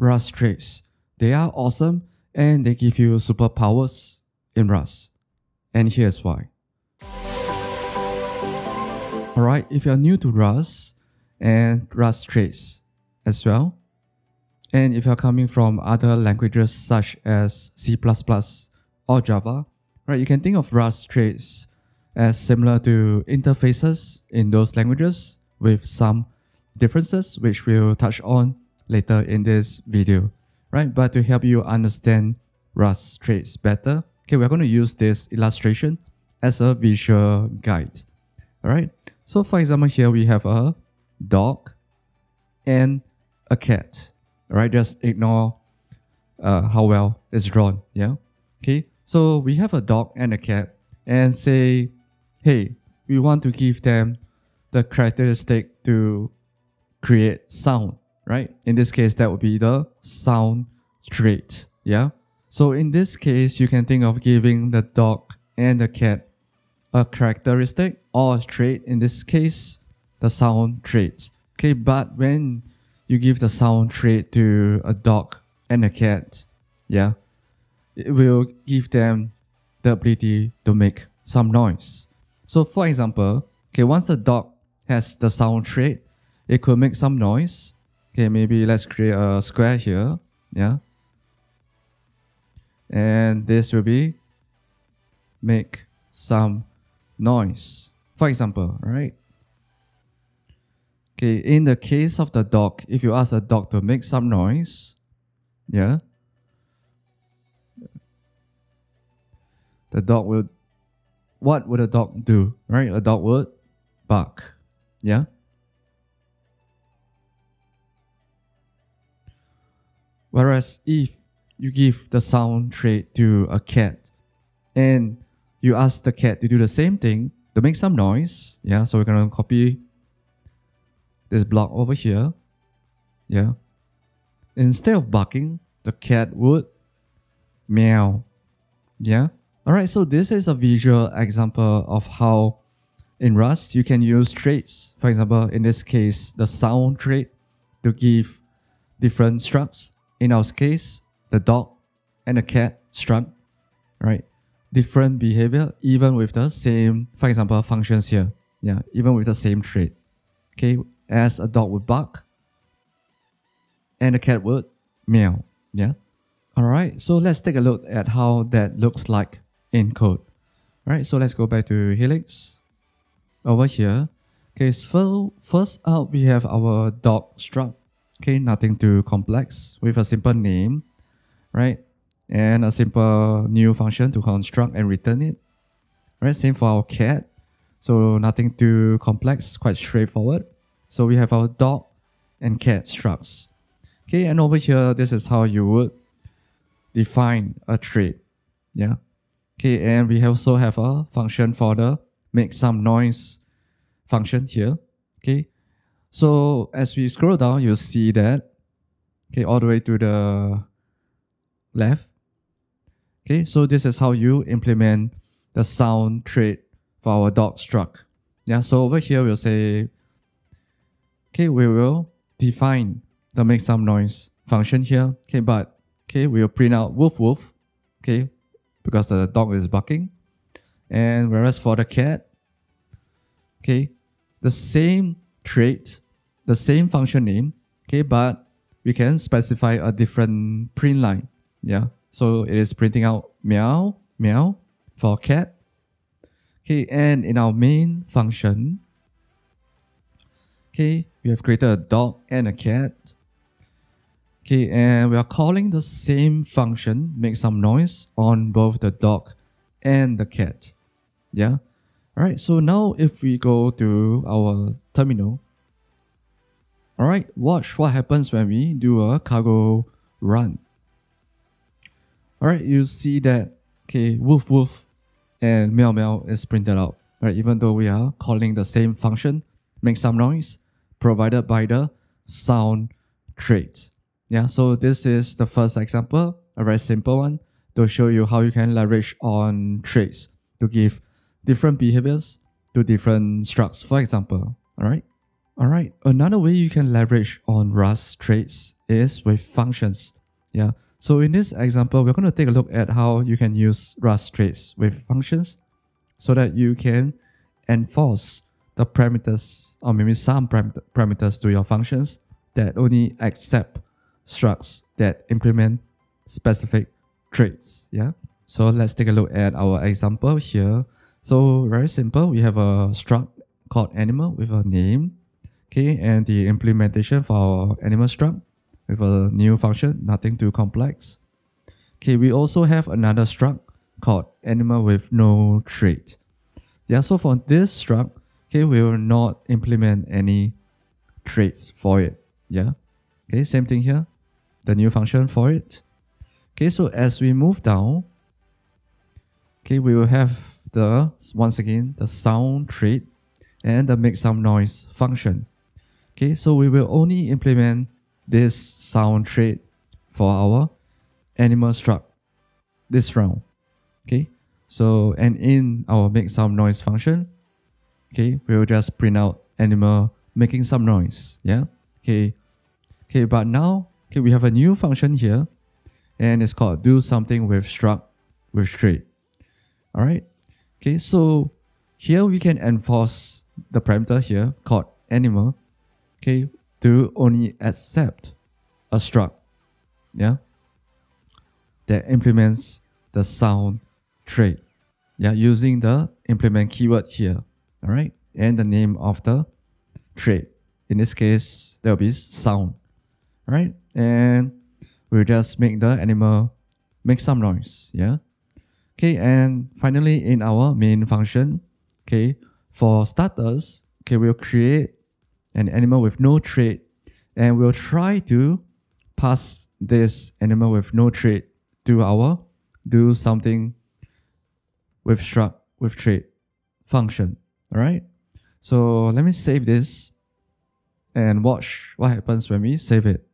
Rust traits. They are awesome and they give you superpowers in Rust. And here's why. Alright, if you're new to Rust and Rust traits as well, and if you're coming from other languages such as C++ or Java, right, you can think of Rust traits as similar to interfaces in those languages with some differences which we'll touch on later in this video, right? But to help you understand Rust traits better, okay, we're going to use this illustration as a visual guide, all right? So for example, here we have a dog and a cat, all right? Just ignore how well it's drawn, yeah? Okay, so we have a dog and a cat and say, hey, we want to give them the characteristic to create sound, right? In this case, that would be the sound trait, yeah? So in this case, you can think of giving the dog and the cat a characteristic or a trait, in this case, the sound trait. Okay, but when you give the sound trait to a dog and a cat, yeah, it will give them the ability to make some noise. So for example, okay, once the dog has the sound trait, it could make some noise. Okay, maybe let's create a square here, yeah. And this will be make some noise, for example, right? Okay, in the case of the dog, if you ask a dog to make some noise, yeah, the dog will, what would a dog do, right? A dog would bark, yeah? Whereas if you give the sound trait to a cat and you ask the cat to do the same thing, to make some noise, yeah, so we're gonna copy this block over here, yeah. Instead of barking, the cat would meow, yeah. Alright, so this is a visual example of how in Rust you can use traits, for example, in this case, the sound trait to give different structs. In our case, the dog and the cat struct, right? Different behavior, even with the same, for example, functions here. Yeah, even with the same trait. Okay, as a dog would bark and a cat would meow. Yeah. All right, so let's take a look at how that looks like in code. All right, so let's go back to Helix over here. Okay, so first out, we have our dog struct. Okay, nothing too complex with a simple name, right? And a simple new function to construct and return it, right? Same for our cat. So nothing too complex, quite straightforward. So we have our dog and cat structs. Okay, and over here, this is how you would define a trait, yeah? Okay, and we also have a function for the make some noise function here, okay? So as we scroll down, you'll see that, okay, all the way to the left. Okay, so this is how you implement the sound trait for our dog struct. Yeah, so over here we'll say, okay, we will define the make some noise function here. Okay, but okay, we'll print out woof woof, okay, because the dog is barking. And whereas for the cat, okay, the same trait, the same function name, okay, but we can specify a different print line. Yeah, so it is printing out meow, meow for cat. Okay, and in our main function, okay, we have created a dog and a cat. Okay, and we are calling the same function, make some noise, on both the dog and the cat. Yeah, all right, so now if we go to our terminal, all right, watch what happens when we do a cargo run. Alright, you see that, okay, woof woof and meow meow is printed out, right? Even though we are calling the same function, make some noise, provided by the sound trait. Yeah, so this is the first example, a very simple one, to show you how you can leverage on traits to give different behaviors to different structs, for example. Alright, Alright, another way you can leverage on Rust traits is with functions. Yeah. So in this example, we're going to take a look at how you can use Rust traits with functions so that you can enforce the parameters, or maybe some parameters to your functions that only accept structs that implement specific traits. Yeah. So let's take a look at our example here. So very simple. We have a struct called animal with a name. Okay. And the implementation for our animal struct with a new function, nothing too complex. Okay, we also have another struct called animal with no trait. Yeah, so for this struct, okay, we will not implement any traits for it. Yeah. Okay, same thing here, the new function for it. Okay, so as we move down, okay, we will have the, once again, the sound trait and the make some noise function. Okay, so we will only implement this sound trait for our animal struct this round. Okay, so and in our make some noise function, okay, we will just print out animal making some noise. Yeah. Okay. Okay, but now, okay, we have a new function here, and it's called do something with struct with trait. All right. Okay, so here we can enforce the parameter here called animal. Okay, to only accept a struct, yeah, that implements the sound trait, yeah, using the implement keyword here, all right, and the name of the trait. In this case, there will be sound, all right, and we'll just make the animal make some noise, yeah, okay, and finally in our main function, okay, for starters, okay, we'll create an animal with no trait, and we'll try to pass this animal with no trait to our do something with struct with trait function. All right. So let me save this and watch what happens when we save it.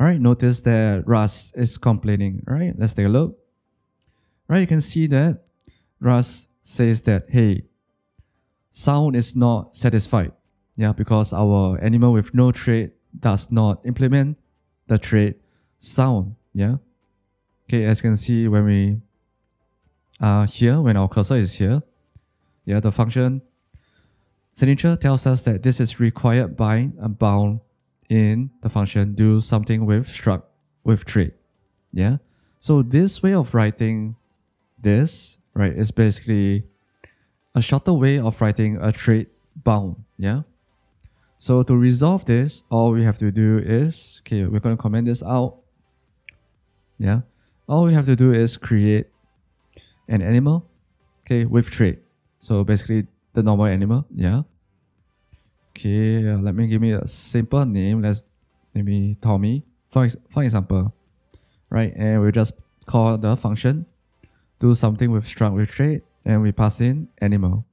All right. Notice that Rust is complaining. All right. Let's take a look. All right. You can see that Rust says that, hey, sound is not satisfied. Yeah, because our animal with no trait does not implement the trait sound. Yeah. Okay, as you can see when we are here, when our cursor is here, yeah, the function signature tells us that this is required by a bound in the function do something with struct with trait. Yeah. So this way of writing this, right, is basically a shorter way of writing a trait bound. Yeah. So to resolve this, all we have to do is, okay, we're going to comment this out. Yeah. All we have to do is create an animal, okay, with trait. So basically the normal animal. Yeah. Okay. Let me give me a simple name. Let's maybe Tommy for example, right? And we'll just call the function do something with struct with trait, and we pass in animal.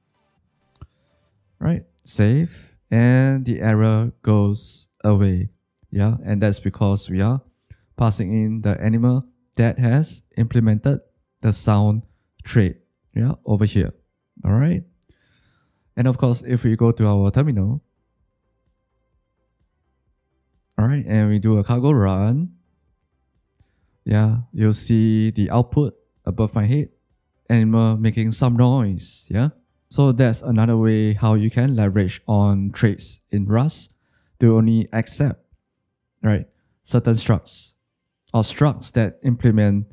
Right. Save. And the error goes away. Yeah, and that's because we are passing in the animal that has implemented the sound trait. Yeah, over here. All right. And of course, if we go to our terminal, all right, and we do a cargo run, yeah, you'll see the output above my head, animal making some noise. Yeah. So that's another way how you can leverage on traits in Rust to only accept, right, certain structs or structs that implement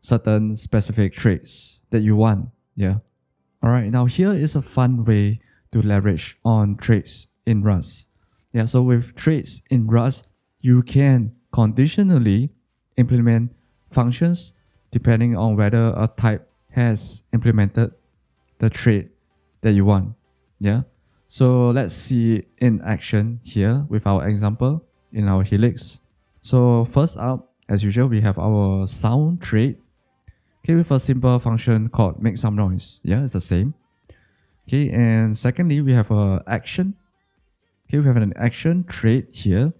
certain specific traits that you want. Yeah. All right. Now here is a fun way to leverage on traits in Rust. Yeah. So with traits in Rust, you can conditionally implement functions depending on whether a type has implemented the trait that you want. Yeah. So let's see in action here with our example in our Helix. So first up, as usual, we have our sound trait. Okay, with a simple function called make some noise. Yeah, it's the same. Okay, and secondly, we have a action. Okay, we have an action trait here.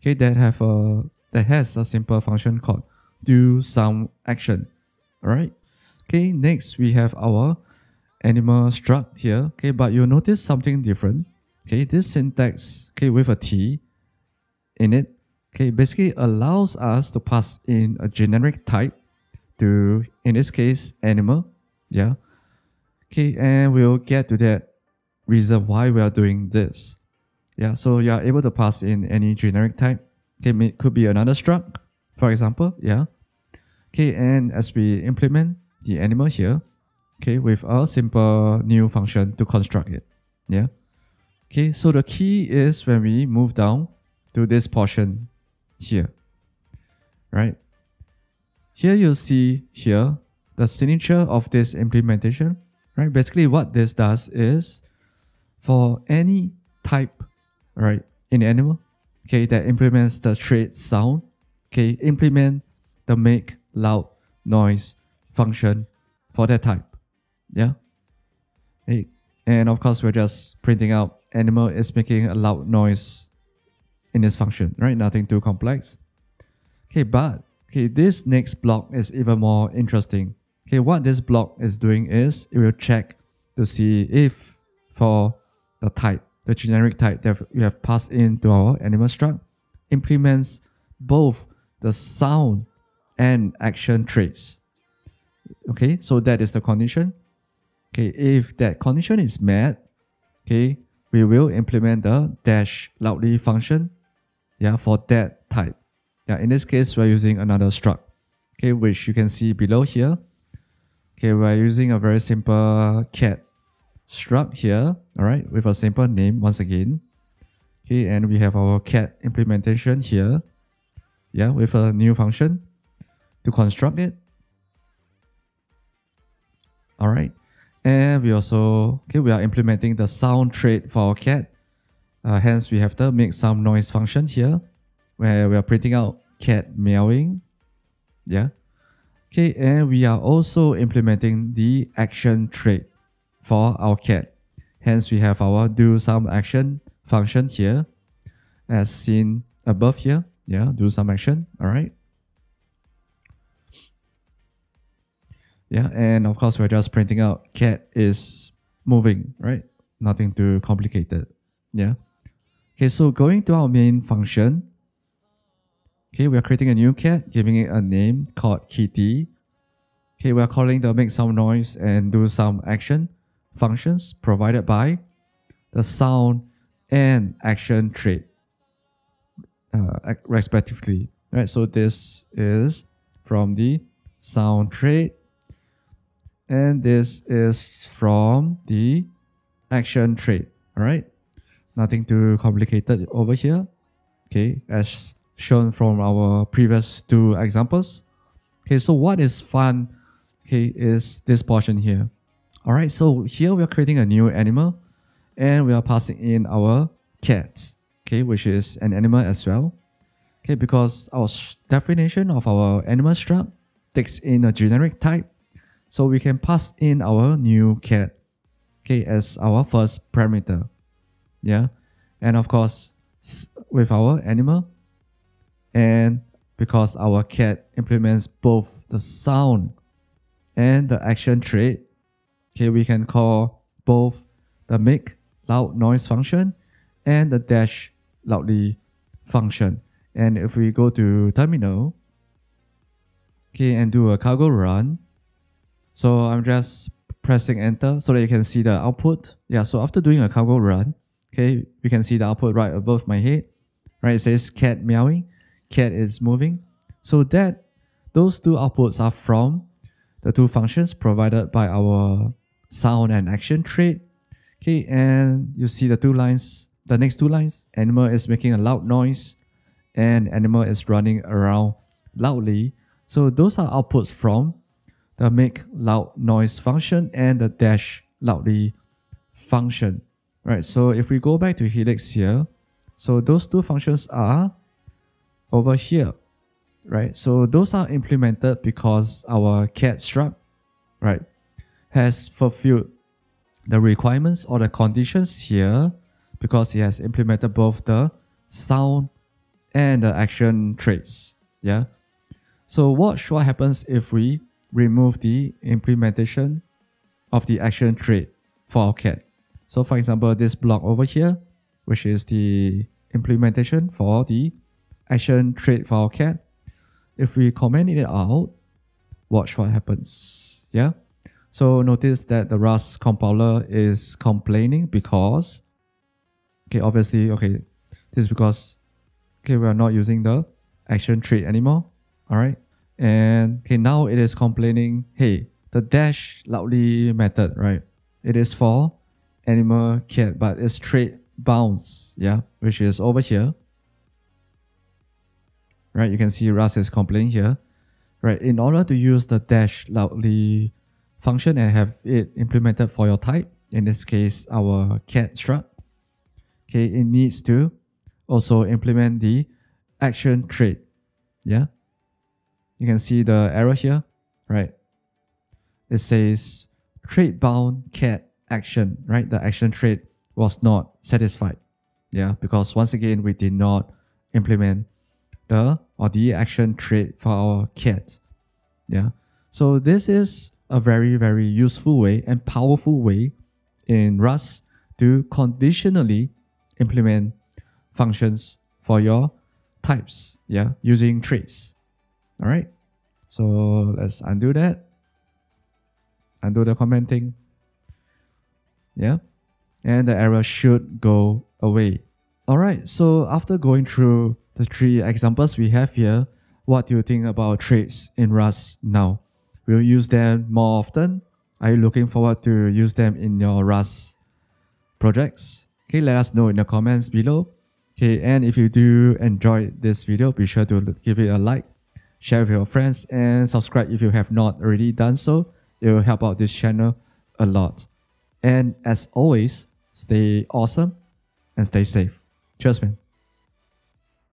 Okay, that has a simple function called do some action. Alright. Okay, next we have our animal struct here, okay, but you'll notice something different. Okay, this syntax, okay, with a T in it, okay, basically allows us to pass in a generic type to, in this case, animal. Yeah. Okay, and we'll get to that reason why we are doing this. Yeah, so you are able to pass in any generic type. Okay, it could be another struct, for example. Yeah. Okay, and as we implement the animal here, okay, with a simple new function to construct it. Yeah. Okay, so the key is when we move down to this portion here, right? Here you'll see here the signature of this implementation, right? Basically what this does is for any type, right, in animal, okay, that implements the trait sound, okay, implement the make loud noise function for that type. Yeah. Hey, and of course, we're just printing out animal is making a loud noise in this function, right? Nothing too complex. Okay, but okay, this next block is even more interesting. Okay, what this block is doing is it will check to see if for the type, the generic type that we have passed into our animal struct implements both the sound and action traits. Okay, so that is the condition. Okay, if that condition is met, okay, we will implement the dash loudly function, yeah, for that type. Yeah, in this case, we're using another struct, okay, which you can see below here. Okay, we're using a very simple cat struct here, all right, with a simple name once again. Okay, and we have our cat implementation here, yeah, with a new function to construct it. All right. And we also, okay, we are implementing the sound trait for our cat. Hence, we have the make some noise function here, where we are printing out cat meowing. Yeah. Okay, and we are also implementing the action trait for our cat. Hence, we have our do some action function here, as seen above here. Yeah, do some action. All right. Yeah, and of course, we're just printing out cat is moving, right? Nothing too complicated. Yeah. Okay, so going to our main function. Okay, we're creating a new cat, giving it a name called Kitty. Okay, we're calling the make some noise and do some action functions provided by the sound and action trait, respectively. Right, so this is from the sound trait. And this is from the action trait, all right? Nothing too complicated over here, okay, as shown from our previous two examples. Okay, so what is fun, okay, is this portion here. All right, so here we are creating a new animal and we are passing in our cat, okay, which is an animal as well. Okay, because our definition of our animal struct takes in a generic type, so we can pass in our new cat, okay, as our first parameter. Yeah, and of course, with our animal, and because our cat implements both the sound and the action trait, okay, we can call both the make loud noise function and the dash loudly function. And if we go to terminal, okay, and do a cargo run, so I'm just pressing enter so that you can see the output. Yeah, so after doing a cargo run, okay, we can see the output right above my head. Right, it says cat meowing, cat is moving. So that those two outputs are from the two functions provided by our sound and action trait. Okay, and you see the two lines, the next two lines, animal is making a loud noise and animal is running around loudly. So those are outputs from the make loud noise function and the dash loudly function. Right, so if we go back to Helix here, so those two functions are over here, right? So those are implemented because our cat struct, right, has fulfilled the requirements or the conditions here because it has implemented both the sound and the action traits. Yeah. So watch what happens if we remove the implementation of the action trait for our cat. So for example, this block over here, which is the implementation for the action trade wildcat. If we comment it out, watch what happens. Yeah. So notice that the Rust compiler is complaining because, okay, obviously, okay, this is because, okay, we are not using the action trade anymore. All right. And okay, now it is complaining, hey, the dash loudly method, right? It is for animal cat, but it's trade bounce, yeah, which is over here. Right, you can see Rust is complaining here. Right, in order to use the dash loudly function and have it implemented for your type, in this case, our cat struct, okay, it needs to also implement the action trait. Yeah, you can see the error here, right? It says trait bound cat action, right? The action trait was not satisfied. Yeah, because once again, we did not implement the action trait for our cat. Yeah, so this is a very, very useful way and powerful way in Rust to conditionally implement functions for your types, yeah, using traits. All right, so let's undo that, undo the commenting. Yeah, and the error should go away. All right, so after going through the three examples we have here, what do you think about traits in Rust now? Will you use them more often? Are you looking forward to use them in your Rust projects? Okay, let us know in the comments below. Okay, and if you do enjoy this video, be sure to give it a like, share with your friends, and subscribe if you have not already done so. It will help out this channel a lot. And as always, stay awesome and stay safe. Cheers, man.